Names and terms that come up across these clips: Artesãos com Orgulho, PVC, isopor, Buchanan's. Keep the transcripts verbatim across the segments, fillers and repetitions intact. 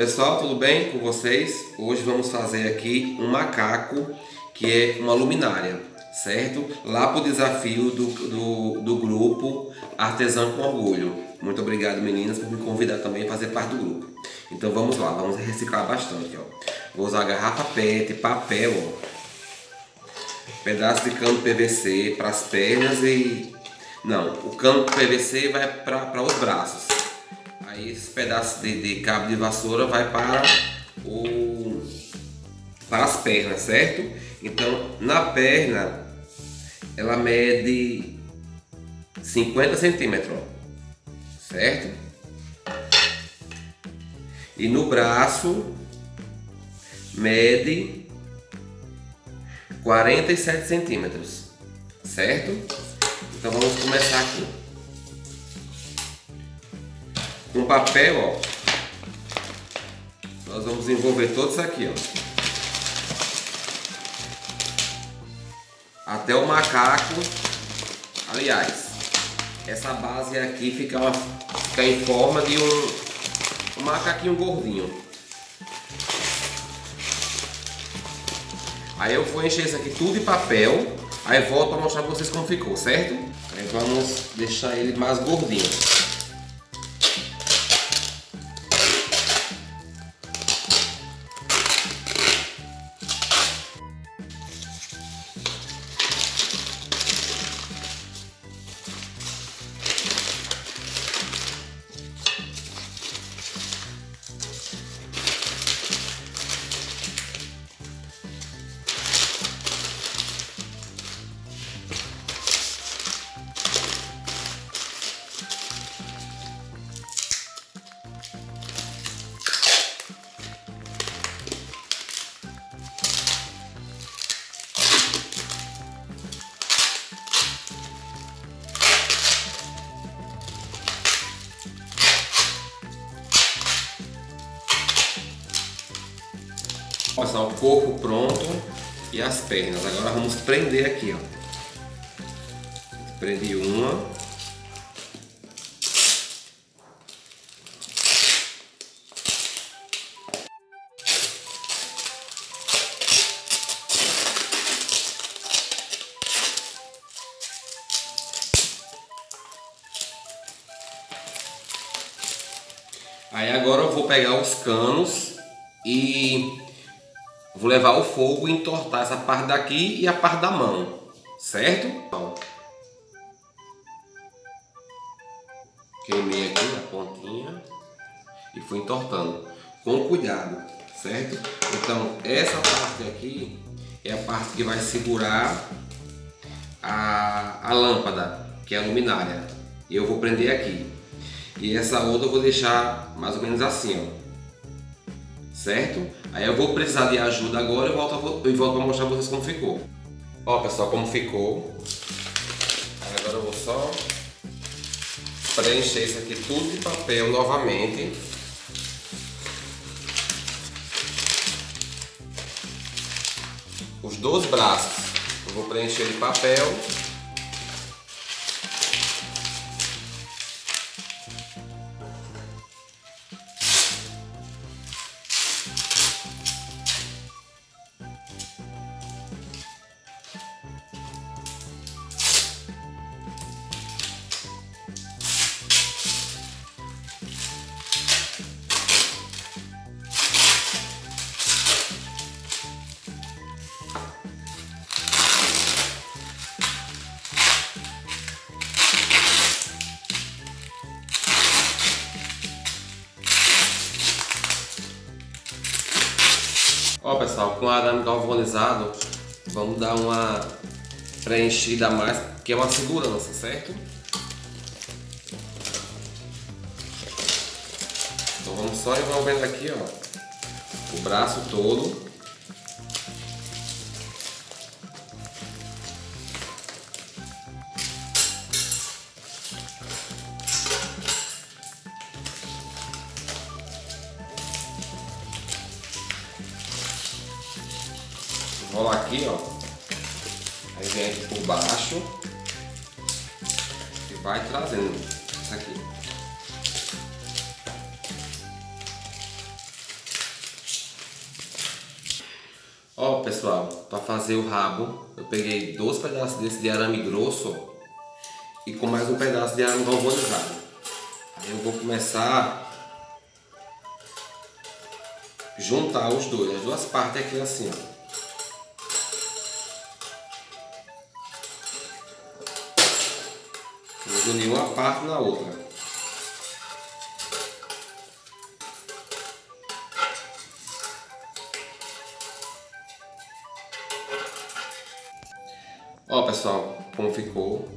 Pessoal, tudo bem com vocês? Hoje vamos fazer aqui um macaco, que é uma luminária, certo? Lá para o desafio do, do, do grupo Artesãos com Orgulho. Muito obrigado, meninas, por me convidar também a fazer parte do grupo. Então vamos lá, vamos reciclar bastante, ó. Vou usar garrafa pet, papel, ó. Pedaço de cano P V C para as pernas e... Não, o cano P V C vai para os braços. Aí esses pedaços de, de cabo de vassoura vai para, o, para as pernas, certo? Então, na perna, ela mede cinquenta centímetros, certo? E no braço, mede quarenta e sete centímetros, certo? Então vamos começar aqui. Com papel, ó, nós vamos envolver todos aqui, ó. Até o macaco, aliás, essa base aqui fica, uma, fica em forma de um, um macaquinho gordinho. Aí eu vou encher isso aqui tudo de papel, aí volto para mostrar para vocês como ficou, certo? Aí vamos deixar ele mais gordinho. Passar o corpo pronto e as pernas. Agora vamos prender aqui, ó. Prendi uma. Aí agora eu vou pegar os canos e vou levar o fogo e entortar essa parte daqui e a parte da mão, certo? Queimei aqui na pontinha e fui entortando com cuidado, certo? Então essa parte aqui é a parte que vai segurar a, a lâmpada, que é a luminária. E eu vou prender aqui. E essa outra eu vou deixar mais ou menos assim, ó. Certo? Aí eu vou precisar de ajuda agora e volto, eu volto para mostrar para vocês como ficou. Ó, pessoal, como ficou. Aí agora eu vou só preencher isso aqui tudo de papel novamente. Os dois braços eu vou preencher de papel. Ó, pessoal, com o arame galvanizado, vamos dar uma preenchida a mais, que é uma segurança, certo? Então vamos só envolvendo aqui, ó, o braço todo. Rolar aqui, ó, aí vem aqui por baixo e vai trazendo aqui. Ó, pessoal, para fazer o rabo, eu peguei dois pedaços desse de arame grosso e com mais um pedaço de arame galvanizado. Aí eu vou começar a juntar os dois, as duas partes aqui assim, ó. Vou unir uma parte na outra. Ó, pessoal, como ficou.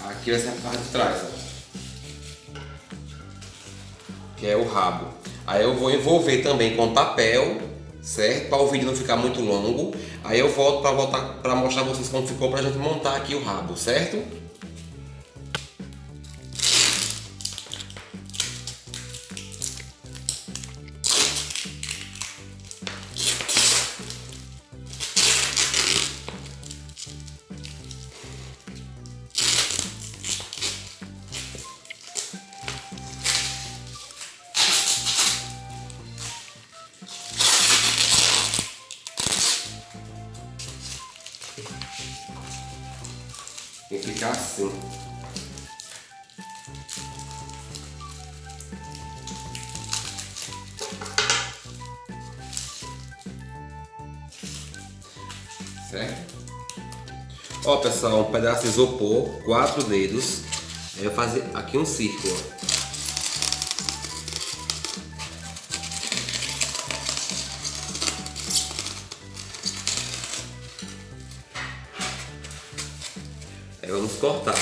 Aqui vai ser a parte de trás, ó, que é o rabo. Aí eu vou envolver também com papel, certo? Para o vídeo não ficar muito longo. Aí eu volto para voltar para mostrar pra vocês como ficou, para a gente montar aqui o rabo, certo? Tem que ficar assim. Certo? Ó, pessoal, um pedaço de isopor, quatro dedos. Aí eu vou fazer aqui um círculo, ó. Vamos cortar.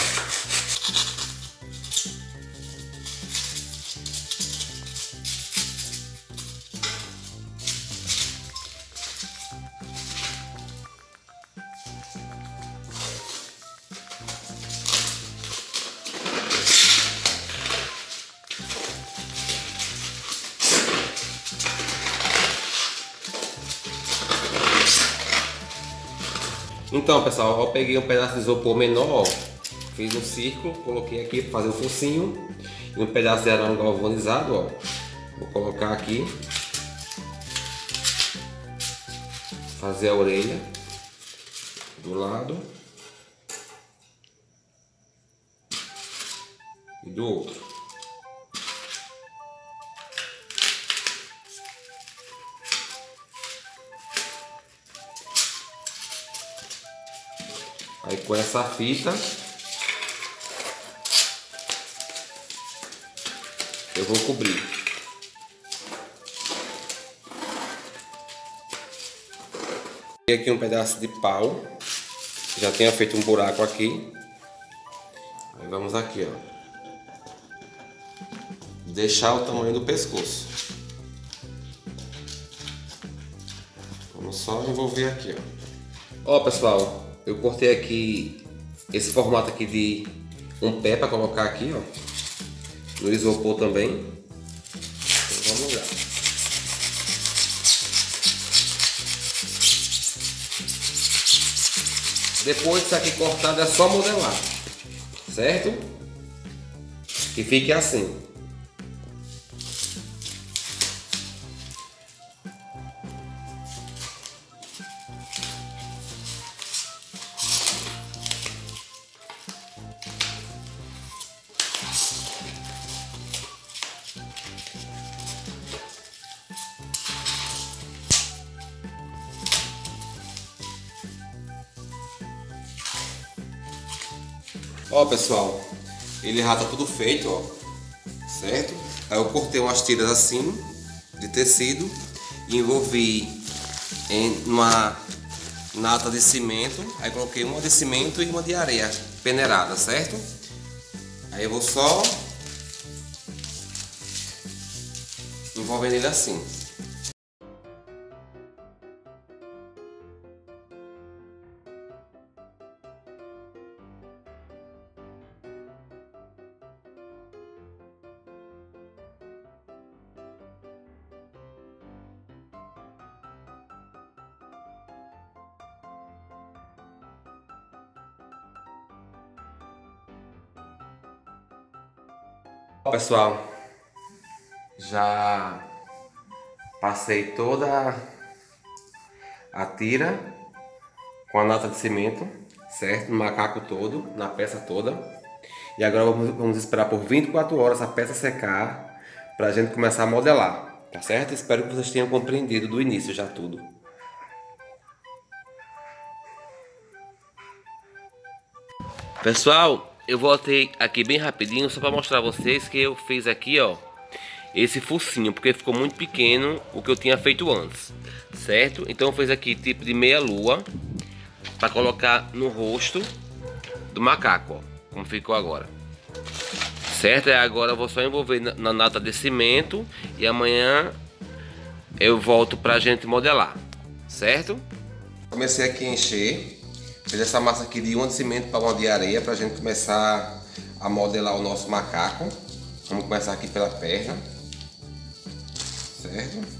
Então, pessoal, eu peguei um pedaço de isopor menor, ó, fiz um círculo, coloquei aqui para fazer o focinho, e um pedaço de arame galvanizado, ó, vou colocar aqui, fazer a orelha do lado e do outro. Aí com essa fita eu vou cobrir. Peguei aqui um pedaço de pau, já tenho feito um buraco aqui. Aí vamos aqui, ó, deixar o tamanho do pescoço. Vamos só envolver aqui, ó. Ó, pessoal, eu cortei aqui esse formato aqui de um pé para colocar aqui, ó, no isopor também. Então, vamos lá. Depois disso aqui cortado é só modelar, certo? Que fique assim. Ó, pessoal, ele já tá tudo feito, ó, certo? Aí eu cortei umas tiras assim de tecido e envolvi em uma nata de cimento. Aí coloquei uma de cimento e uma de areia peneirada, certo? Aí eu vou só envolvendo ele assim. Pessoal, já passei toda atira com a lata de cimento, certo? No macaco todo, na peça toda. E agora vamos, vamos esperar por vinte e quatro horas a peça secar para a gente começar a modelar, tá certo? Espero que vocês tenham compreendido do início já tudo. Pessoal, eu voltei aqui bem rapidinho só para mostrar a vocês que eu fiz aqui, ó, esse focinho, porque ficou muito pequeno o que eu tinha feito antes, certo? Então eu fiz aqui tipo de meia lua para colocar no rosto do macaco, ó, como ficou agora, certo? Agora eu vou só envolver na, na nata de cimento e amanhã eu volto para a gente modelar, certo? Comecei aqui a encher. Fiz essa massa aqui de um de cimento para uma de areia para a gente começar a modelar o nosso macaco. Vamos começar aqui pela perna, certo?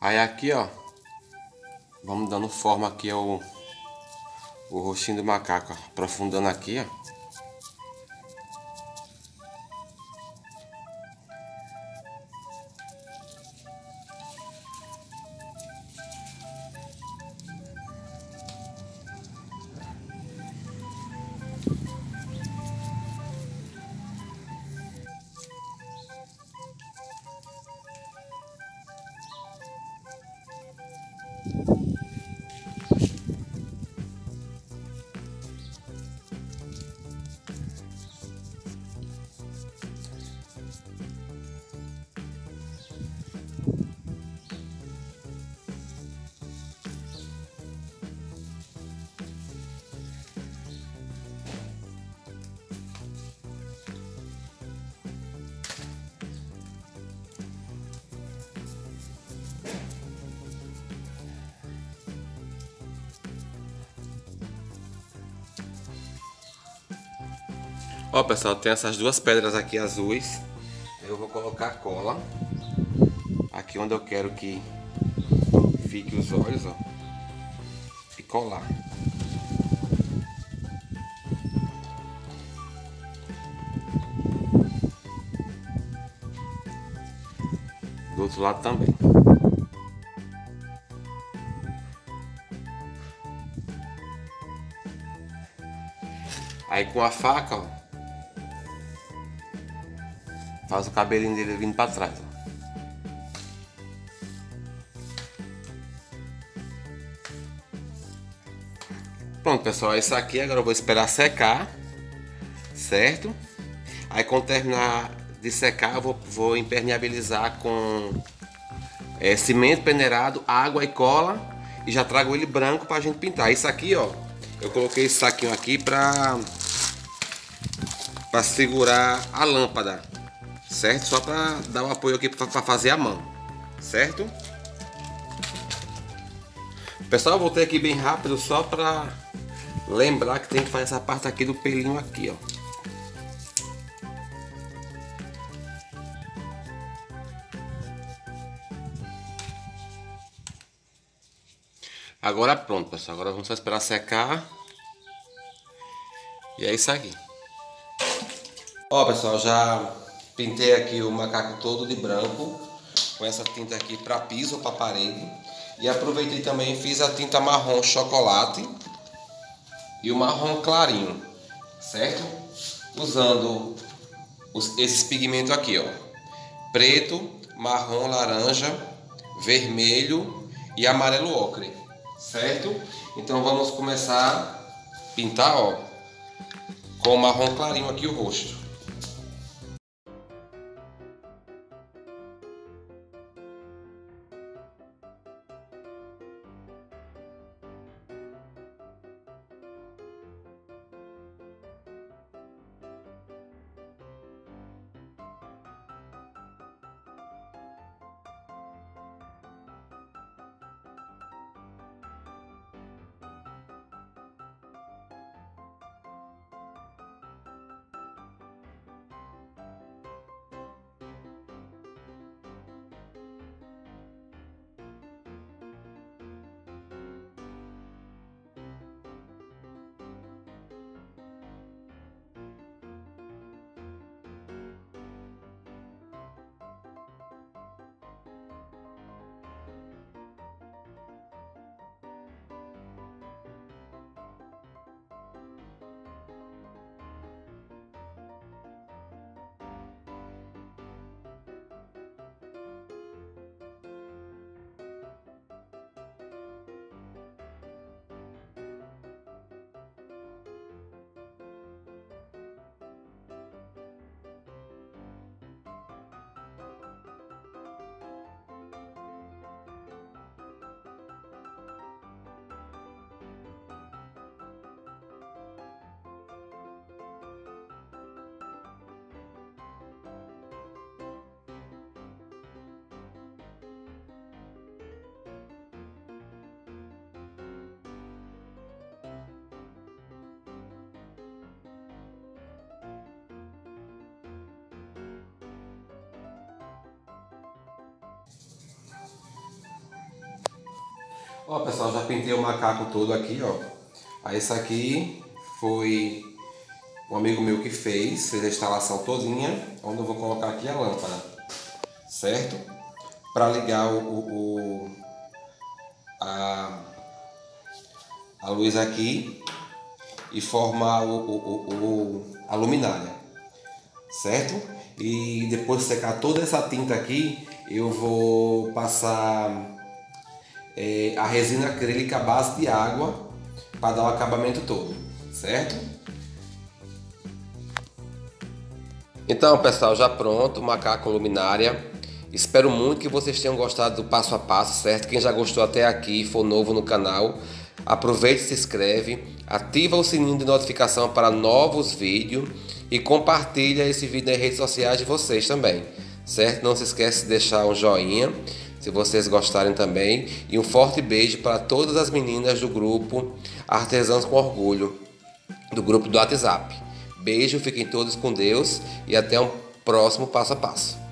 Aí aqui, ó, vamos dando forma aqui ao o rostinho do macaco, ó, aprofundando aqui, ó. Ó pessoal, tem essas duas pedras aqui azuis. Eu vou colocar cola aqui onde eu quero que fique os olhos, ó, e colar. Do outro lado também. Aí com a faca, ó, faz o cabelinho dele vindo para trás, ó. Pronto pessoal, é isso aqui. Agora eu vou esperar secar, certo? Aí quando terminar de secar eu vou, vou impermeabilizar com é, cimento peneirado, água e cola, e já trago ele branco para a gente pintar. Isso aqui, ó, eu coloquei esse saquinho aqui para para segurar a lâmpada, certo? Só para dar o apoio aqui para fazer a mão, certo? Pessoal, eu voltei aqui bem rápido só para lembrar que tem que fazer essa parte aqui do pelinho aqui, ó. Agora pronto, pessoal. Agora vamos só esperar secar. E é isso aqui. Ó, pessoal, já pintei aqui o macaco todo de branco com essa tinta aqui para piso ou para parede. E aproveitei também e fiz a tinta marrom chocolate e o marrom clarinho, certo? Usando os, esses pigmentos aqui, ó: preto, marrom, laranja, vermelho e amarelo ocre, certo? Então vamos começar a pintar, ó, com o marrom clarinho aqui o rosto. Ó pessoal, já pintei o macaco todo aqui, ó. Aí esse aqui foi um amigo meu que fez, fez a instalação todinha, onde eu vou colocar aqui a lâmpada, certo? Para ligar o, o, o a, a luz aqui e formar o, o, o, a luminária, certo? E depois de secar toda essa tinta aqui, eu vou passar É a resina acrílica à base de água para dar o acabamento todo, certo? Então pessoal, já pronto o macaco luminária. Espero muito que vocês tenham gostado do passo a passo, certo? Quem já gostou até aqui e for novo no canal, aproveite e se inscreve, ativa o sininho de notificação para novos vídeos e compartilha esse vídeo nas redes sociais de vocês também, certo? Não se esquece de deixar um joinha se vocês gostarem também, e um forte beijo para todas as meninas do grupo Artesãos com Orgulho, do grupo do WhatsApp. Beijo, fiquem todos com Deus e até um próximo passo a passo.